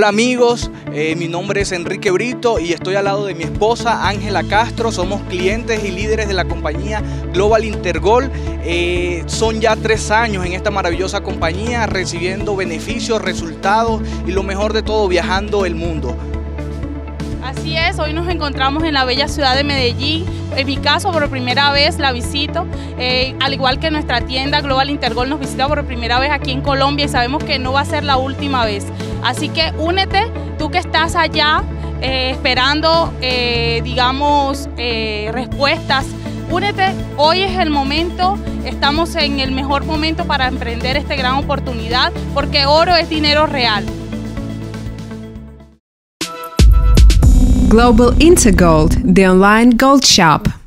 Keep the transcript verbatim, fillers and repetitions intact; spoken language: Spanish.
Hola amigos, eh, mi nombre es Enrique Brito y estoy al lado de mi esposa Ángela Castro. Somos clientes y líderes de la compañía Global InterGold. Eh, son ya tres años en esta maravillosa compañía, recibiendo beneficios, resultados y lo mejor de todo, viajando el mundo. Así es, hoy nos encontramos en la bella ciudad de Medellín. En mi caso, por primera vez la visito, eh, al igual que nuestra tienda Global InterGold nos visita por primera vez aquí en Colombia y sabemos que no va a ser la última vez. Así que únete, tú que estás allá eh, esperando, eh, digamos, eh, respuestas, únete, hoy es el momento, estamos en el mejor momento para emprender esta gran oportunidad porque oro es dinero real. Global InterGold, the online gold shop.